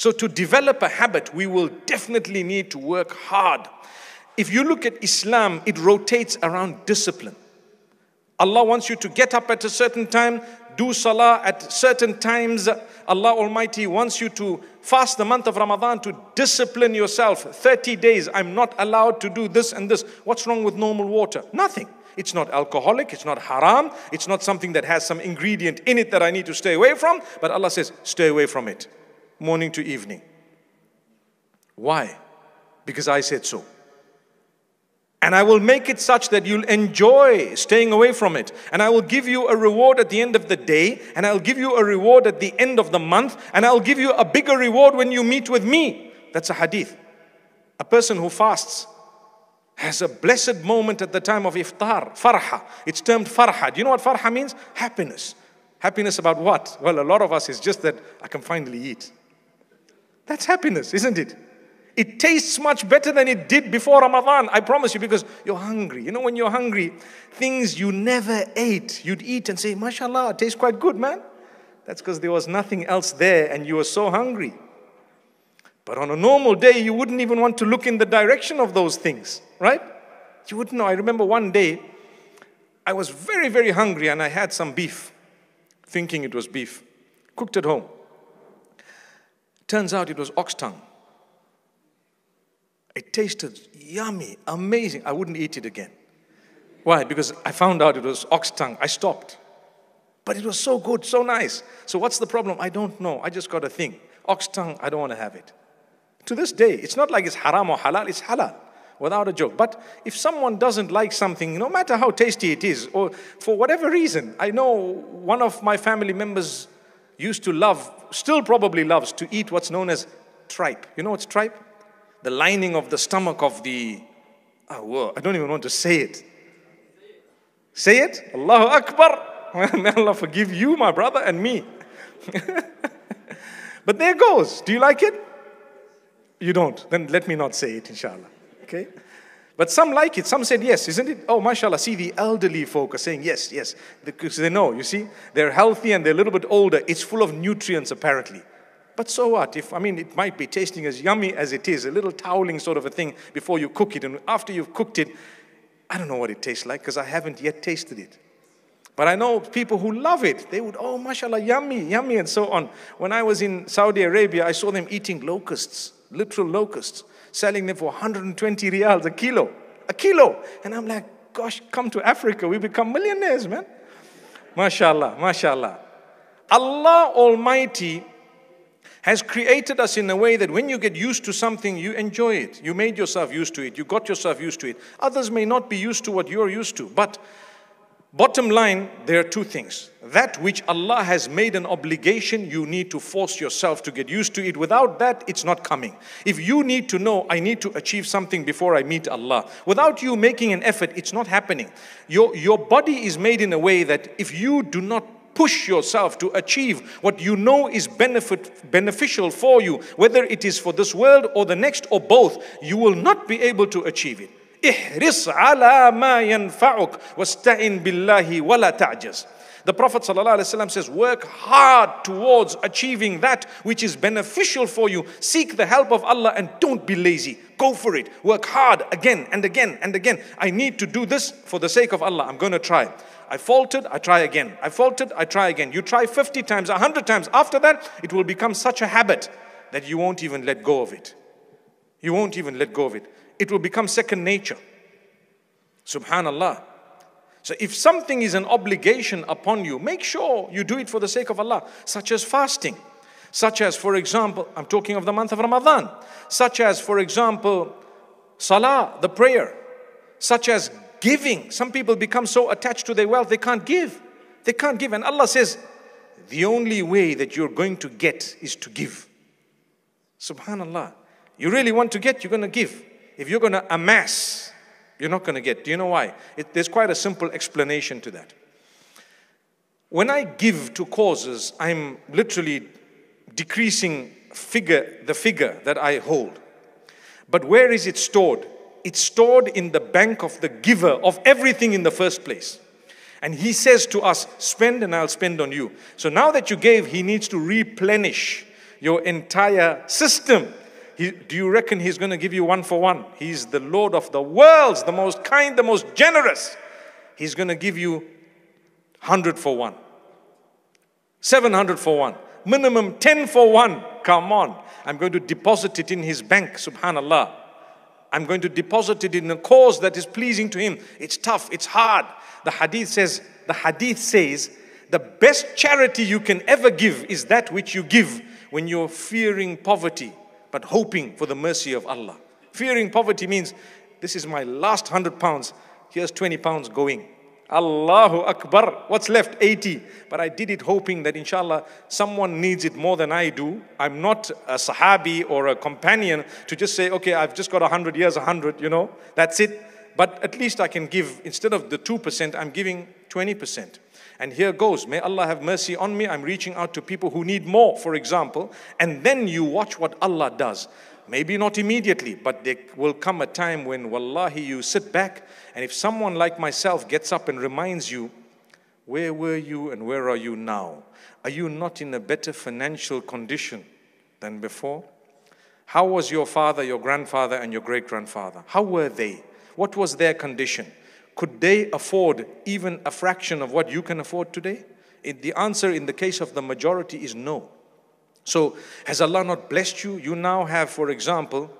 So to develop a habit, we will definitely need to work hard. If you look at Islam, it rotates around discipline. Allah wants you to get up at a certain time, do salah at certain times. Allah Almighty wants you to fast the month of Ramadan, to discipline yourself. 30 days, I'm not allowed to do this and this. What's wrong with normal water? Nothing. It's not alcoholic, it's not haram, it's not something that has some ingredient in it that I need to stay away from. But Allah says, stay away from it, morning to evening. Why? Because I said so. And I will make it such that you'll enjoy staying away from it. And I will give you a reward at the end of the day. And I'll give you a reward at the end of the month. And I'll give you a bigger reward when you meet with me. That's a hadith. A person who fasts has a blessed moment at the time of iftar. Farha. It's termed farha. Do you know what farha means? Happiness. Happiness about what? Well, a lot of us is just that I can finally eat. That's happiness, isn't it? It tastes much better than it did before Ramadan, I promise you, because you're hungry. You know, when you're hungry, things you never ate, you'd eat and say, Mashallah, it tastes quite good, man. That's because there was nothing else there and you were so hungry. But on a normal day, you wouldn't even want to look in the direction of those things, right? You wouldn't know. I remember one day, I was very, very hungry and I had some beef, thinking it was beef. Cooked at home. Turns out it was ox tongue. It tasted yummy, amazing. I wouldn't eat it again. Why? Because I found out it was ox tongue. I stopped. But it was so good, so nice. So what's the problem? I don't know. I just got a thing. Ox tongue, I don't want to have it. To this day, it's not like it's haram or halal. It's halal, without a joke. But if someone doesn't like something, no matter how tasty it is, or for whatever reason, I know one of my family members used to love, still probably loves, to eat what's known as tripe. You know what's tripe? The lining of the stomach of the... Oh, whoa, I don't even want to say it. Say it? Allahu Akbar. May Allah forgive you, my brother, and me. But there goes. Do you like it? You don't. Then let me not say it, inshallah. Okay? But some like it. Some said yes, isn't it? Oh, mashallah. See, the elderly folk are saying yes, yes. Because they know, you see. They're healthy and they're a little bit older. It's full of nutrients, apparently. But so what? If, I mean, it might be tasting as yummy as it is, a little toweling sort of a thing before you cook it. And after you've cooked it, I don't know what it tastes like because I haven't yet tasted it. But I know people who love it. They would, oh, mashallah, yummy, yummy, and so on. When I was in Saudi Arabia, I saw them eating locusts, literal locusts, selling them for 120 riyals a kilo. A kilo. And I'm like, gosh, come to Africa. We become millionaires, man. Mashallah, mashallah. Allah Almighty has created us in a way that when you get used to something, you enjoy it. You made yourself used to it. You got yourself used to it. Others may not be used to what you're used to. But bottom line, there are two things. That which Allah has made an obligation, you need to force yourself to get used to it. Without that, it's not coming. If you need to know, I need to achieve something before I meet Allah. Without you making an effort, it's not happening. Your body is made in a way that if you do not push yourself to achieve what you know is beneficial for you, whether it is for this world or the next or both, you will not be able to achieve it. احرص على ما ينفعك واستعن بالله ولا تعجز. The Prophet ﷺ says, work hard towards achieving that which is beneficial for you. Seek the help of Allah and don't be lazy. Go for it. Work hard again and again and again. I need to do this for the sake of Allah. I'm going to try. I faltered, I try again. I faltered, I try again. You try 50 times, 100 times. After that, it will become such a habit that you won't even let go of it. You won't even let go of it. It will become second nature. Subhanallah. So if something is an obligation upon you, make sure you do it for the sake of Allah, such as fasting, such as, for example, I'm talking of the month of Ramadan, such as, for example, salah, the prayer, such as giving. Some people become so attached to their wealth, they can't give. They can't give. And Allah says, the only way that you're going to get is to give. Subhanallah. You really want to get, you're going to give. If you're going to amass, you're not going to get. Do you know why? There's quite a simple explanation to that. When I give to causes, I'm literally decreasing the figure that I hold. But where is it stored? It's stored in the bank of the giver of everything in the first place. And he says to us, spend and I'll spend on you. So now that you gave, he needs to replenish. your entire system. Do you reckon he's going to give you one for one? He's the Lord of the worlds, the most kind, the most generous. He's going to give you 100 for one, 700 for one, minimum 10 for one. Come on. I'm going to deposit it in his bank, subhanallah. I'm going to deposit it in a cause that is pleasing to him. It's tough, it's hard. The hadith says, the best charity you can ever give is that which you give when you're fearing poverty, but hoping for the mercy of Allah. Fearing poverty means, this is my last 100 pounds, here's 20 pounds going. Allahu Akbar, what's left? 80. But I did it hoping that inshallah someone needs it more than I do. I'm not a sahabi or a companion to just say, okay, I've just got 100, years, 100, that's it. But at least I can give, instead of the 2%, I'm giving 20%. And here goes, may Allah have mercy on me. I'm reaching out to people who need more, for example. And then you watch what Allah does. Maybe not immediately, but there will come a time when, wallahi, you sit back, and if someone like myself gets up and reminds you, where were you and where are you now? Are you not in a better financial condition than before? How was your father, your grandfather, and your great-grandfather? How were they? What was their condition? Could they afford even a fraction of what you can afford today? The answer in the case of the majority is no. So, has Allah not blessed you? You now have, for example,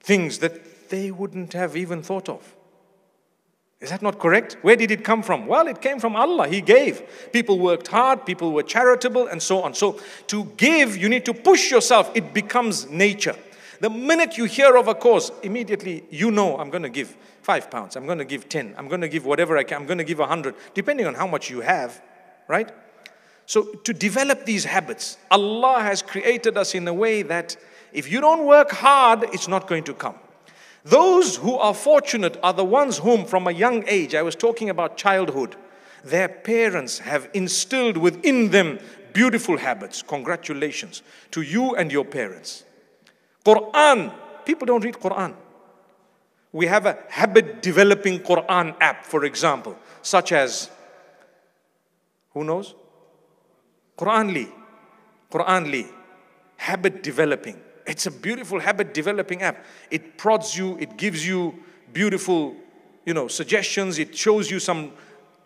things that they wouldn't have even thought of. Is that not correct? Where did it come from? Well, it came from Allah. He gave. People worked hard, people were charitable, and so on. So, to give, you need to push yourself. It becomes nature. The minute you hear of a cause, immediately you know, I'm going to give 5 pounds, I'm going to give 10, I'm going to give whatever I can, I'm going to give 100, depending on how much you have, right? So to develop these habits, Allah has created us in a way that if you don't work hard, it's not going to come. Those who are fortunate are the ones whom from a young age, I was talking about childhood, their parents have instilled within them beautiful habits. Congratulations to you and your parents. Quran, people don't read Quran. We have a habit developing Quran app, for example, such as, who knows? Quranly, habit developing. It's a beautiful habit developing app. It prods you, it gives you beautiful, suggestions. It shows you some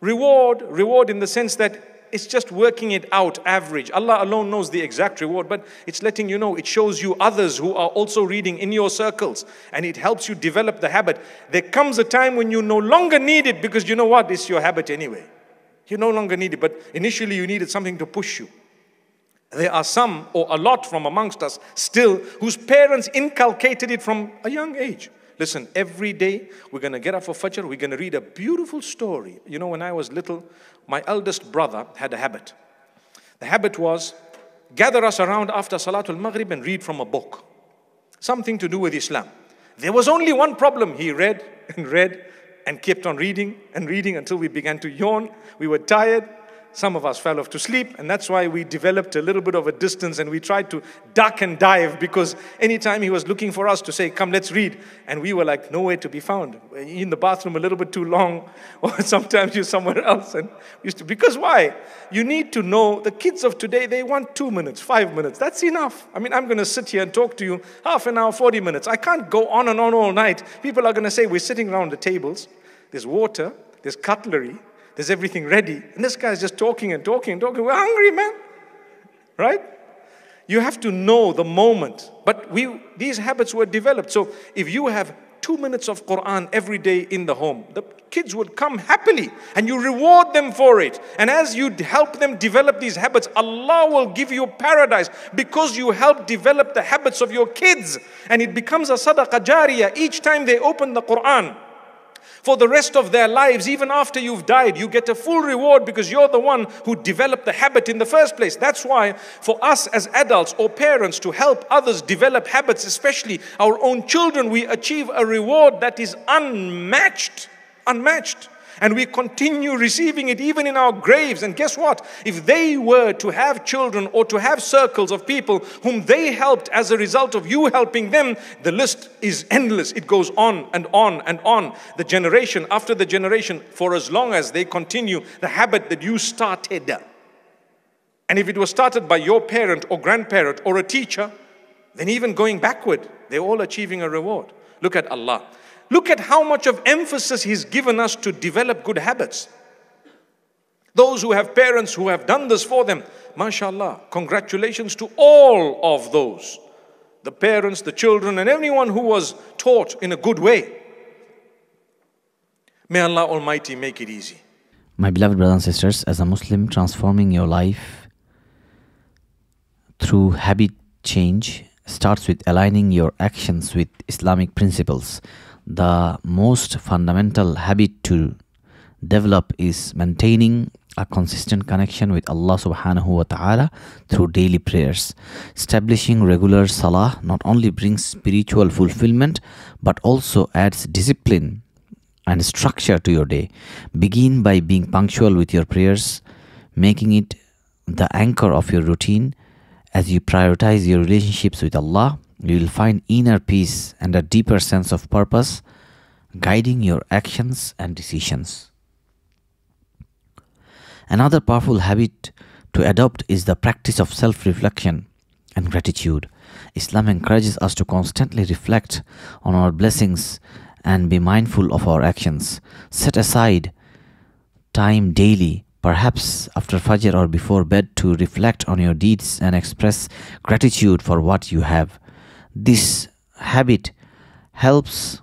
reward in the sense that it's just working it out average. Allah alone knows the exact reward, but it's letting you know. It shows you others who are also reading in your circles, and it helps you develop the habit. There comes a time when you no longer need it because you know what? It's your habit anyway. You no longer need it, but initially you needed something to push you. There are some, or a lot from amongst us still, whose parents inculcated it from a young age. Listen, every day we're going to get up for Fajr, we're going to read a beautiful story. When I was little, my eldest brother had a habit. The habit was, gather us around after Salatul Maghrib and read from a book. Something to do with Islam. There was only one problem. He read and read and kept on reading and reading until we began to yawn. We were tired. Some of us fell off to sleep, and that's why we developed a little bit of a distance, and we tried to duck and dive, because anytime he was looking for us to say, come, let's read, and we were like, nowhere to be found. In the bathroom a little bit too long, or sometimes you're somewhere else. And used to, because why? You need to know, the kids of today, they want 2 minutes, 5 minutes. That's enough. I mean, I'm going to sit here and talk to you half an hour, 40 minutes. I can't go on and on all night. People are going to say, we're sitting around the tables. There's water, there's cutlery, there's everything ready. And this guy's just talking and talking and talking. We're hungry, man. Right? You have to know the moment. But these habits were developed. So if you have 2 minutes of Quran every day in the home, the kids would come happily, and you reward them for it. And as you help them develop these habits, Allah will give you paradise because you help develop the habits of your kids. And it becomes a sadaqa jariya each time they open the Quran. For the rest of their lives, even after you've died, you get a full reward because you're the one who developed the habit in the first place. That's why for us as adults or parents to help others develop habits, especially our own children, we achieve a reward that is unmatched. And we continue receiving it even in our graves. And guess what? If they were to have children or to have circles of people whom they helped as a result of you helping them, the list is endless. It goes on and on and on. The generation after the generation, for as long as they continue the habit that you started. And if it was started by your parent or grandparent or a teacher, then even going backward, they're all achieving a reward. Look at Allah. Look at how much of emphasis He's given us to develop good habits. Those who have parents who have done this for them, mashallah, congratulations to all of those. The parents, the children, and everyone who was taught in a good way. May Allah Almighty make it easy. My beloved brothers and sisters, as a Muslim, transforming your life through habit change starts with aligning your actions with Islamic principles. The most fundamental habit to develop is maintaining a consistent connection with Allah subhanahu wa ta'ala through daily prayers. Establishing regular salah not only brings spiritual fulfillment but also adds discipline and structure to your day. Begin by being punctual with your prayers, making it the anchor of your routine. As you prioritize your relationships with Allah, you will find inner peace and a deeper sense of purpose guiding your actions and decisions. Another powerful habit to adopt is the practice of self-reflection and gratitude. Islam encourages us to constantly reflect on our blessings and be mindful of our actions. Set aside time daily, perhaps after Fajr or before bed, to reflect on your deeds and express gratitude for what you have. This habit helps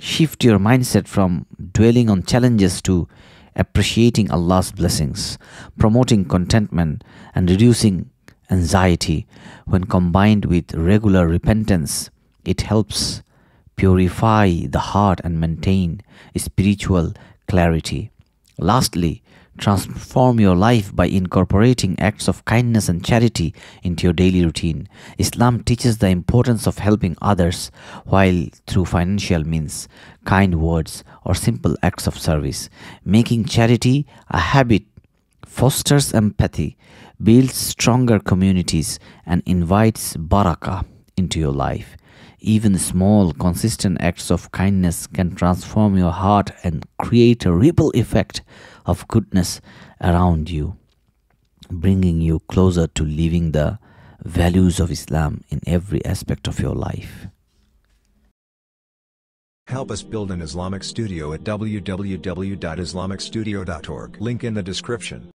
shift your mindset from dwelling on challenges to appreciating Allah's blessings, promoting contentment and reducing anxiety. When combined with regular repentance, it helps purify the heart and maintain spiritual clarity. Lastly, transform your life by incorporating acts of kindness and charity into your daily routine. Islam teaches the importance of helping others, while through financial means, kind words, or simple acts of service. Making charity a habit fosters empathy, builds stronger communities, and invites barakah into your life. Even small, consistent acts of kindness can transform your heart and create a ripple effect of goodness around you, bringing you closer to living the values of Islam in every aspect of your life. Help us build an Islamic studio at www.islamicstudio.org. Link in the description.